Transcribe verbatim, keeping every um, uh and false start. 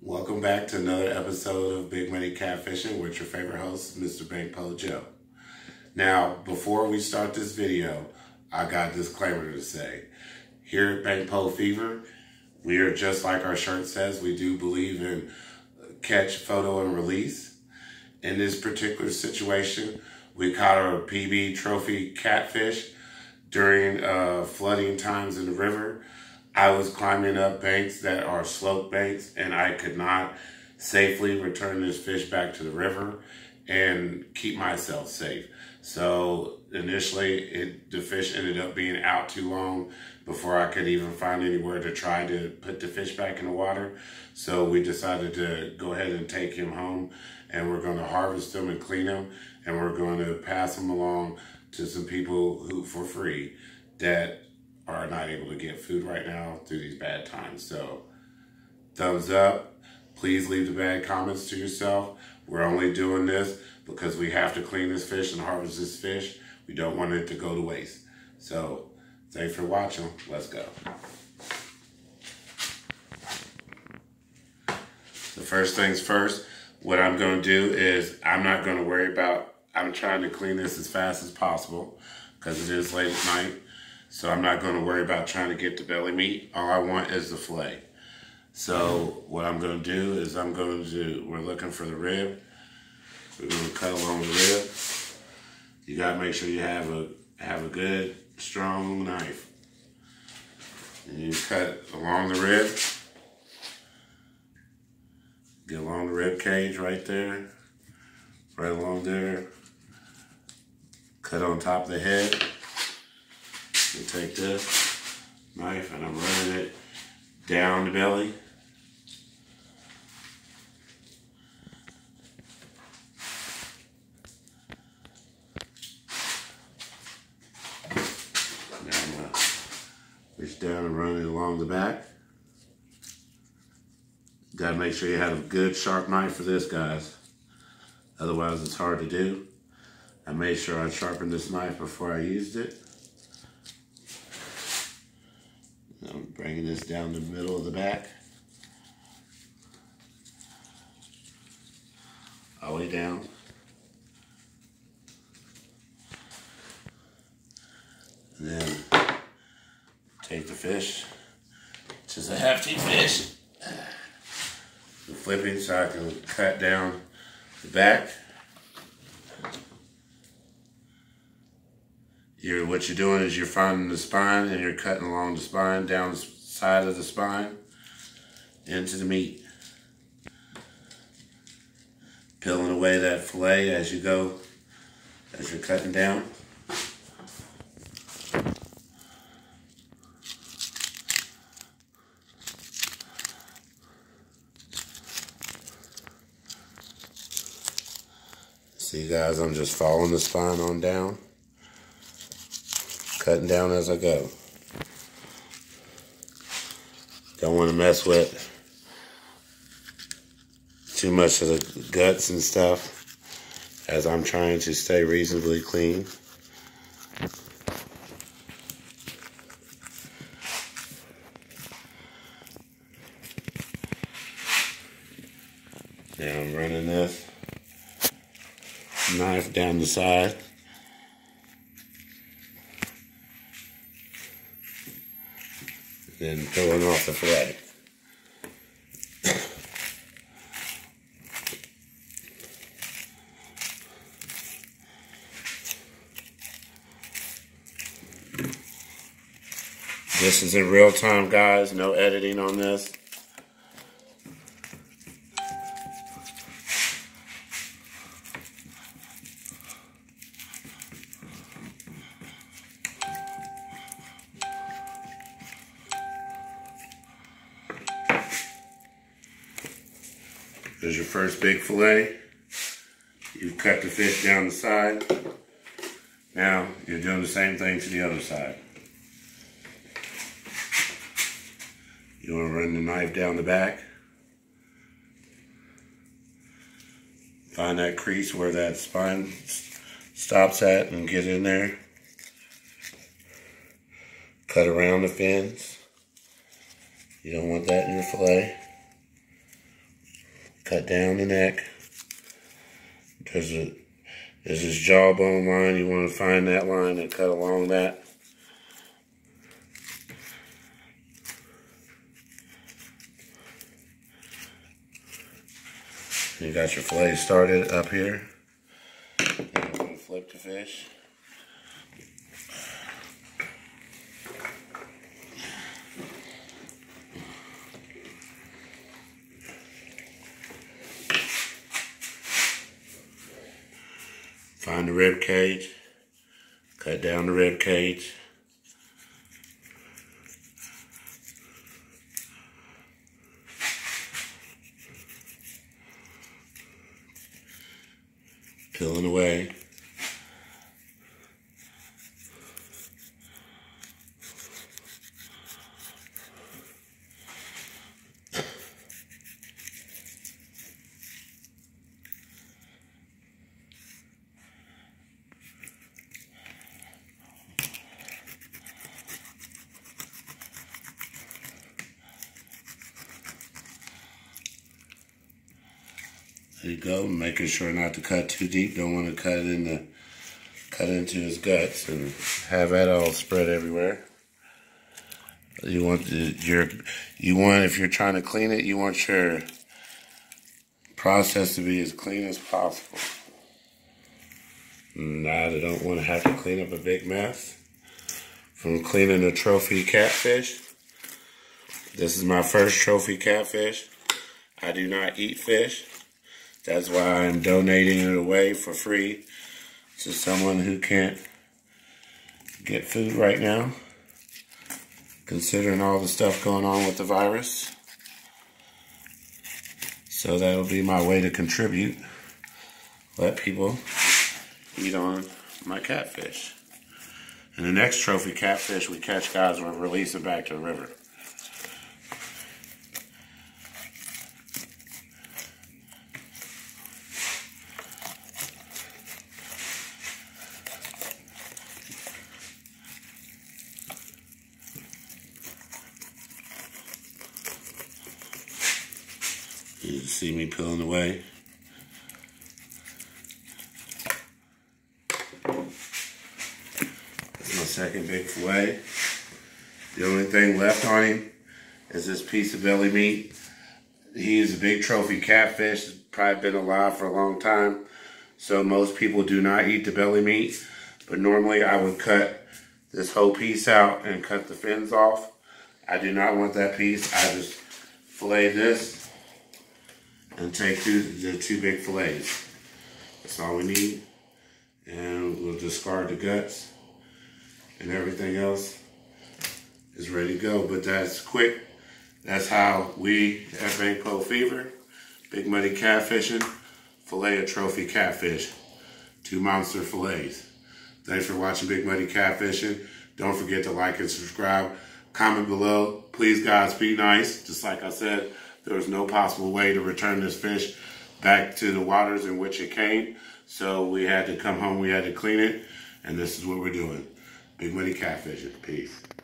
Welcome back to another episode of Big Money Catfishing with your favorite host, Mister Bankpole Joe. Now, before we start this video, I got a disclaimer to say. Here at Bankpole Fever, we are just like our shirt says, we do believe in catch, photo, and release. In this particular situation, we caught our Filet-A-Trophy catfish during uh, flooding times in the river. I was climbing up banks that are slope banks, and I could not safely return this fish back to the river and keep myself safe. So initially, it, the fish ended up being out too long before I could even find anywhere to try to put the fish back in the water. So we decided to go ahead and take him home, and we're going to harvest him and clean him, and we're going to pass him along to some people who, for free, that are not able to get food right now through these bad times. So thumbs up, please leave the bad comments to yourself. We're only doing this because we have to clean this fish and harvest this fish. We don't want it to go to waste. So thanks for watching, let's go. The first things first, what I'm gonna do is I'm not gonna worry about, I'm trying to clean this as fast as possible because it is late at night. So I'm not going to worry about trying to get the belly meat. All I want is the filet. So what I'm going to do is I'm going to do, we're looking for the rib. We're going to cut along the rib. You got to make sure you have a, have a good, strong knife. And you cut along the rib. Get along the rib cage right there. Right along there. Cut on top of the head. So take this knife and I'm running it down the belly. Now I'm going to reach down and run it along the back. Got to make sure you have a good sharp knife for this, guys. Otherwise it's hard to do. I made sure I sharpened this knife before I used it. I'm bringing this down the middle of the back, all the way down. And then take the fish, which is a hefty fish. I'm flipping so I can cut down the back. You're, what you're doing is you're finding the spine and you're cutting along the spine, down the side of the spine, into the meat. Peeling away that filet as you go, as you're cutting down. See guys, I'm just following the spine on down. Cutting down as I go. Don't want to mess with too much of the guts and stuff as I'm trying to stay reasonably clean. Now I'm running this knife down the side. Then peeling off the filet. This is in real time, guys. No editing on this. There's your first big fillet. You've cut the fish down the side. Now you're doing the same thing to the other side. You want to run the knife down the back. Find that crease where that spine stops at and get in there. Cut around the fins. You don't want that in your fillet. cut down the neck. There's, a, there's this jawbone line. You want to find that line and cut along that. You got your fillet started up here. Now I'm going to flip the fish. Find the rib cage. Cut down the rib cage. Peeling away. There you go, making sure not to cut too deep. Don't want to cut in the, cut into his guts and have that all spread everywhere. You want the, your, you want if you're trying to clean it, you want your process to be as clean as possible. Now I don't want to have to clean up a big mess from cleaning a trophy catfish. This is my first trophy catfish. I do not eat fish. That's why I'm donating it away for free to someone who can't get food right now, considering all the stuff going on with the virus. So that'll be my way to contribute. Let people eat on my catfish. And the next trophy catfish we catch, guys, we'll release it back to the river. You see me peeling away. That's my second big fillet. The only thing left on him is this piece of belly meat. He is a big trophy catfish. He's probably been alive for a long time. So most people do not eat the belly meat. But normally I would cut this whole piece out and cut the fins off. I do not want that piece. I just fillet this. And take two, the two big fillets. That's all we need. And we'll discard the guts. And everything else is ready to go. But that's quick. That's how we at Bankpole Fever, Big Muddy Catfishing, Filet-A-Trophy Catfish. Two monster fillets. Thanks for watching Big Muddy Catfishing. Don't forget to like and subscribe. Comment below. Please, guys, be nice. Just like I said, there was no possible way to return this fish back to the waters in which it came. So we had to come home, we had to clean it, and this is what we're doing. Big Money Catfishing. Peace.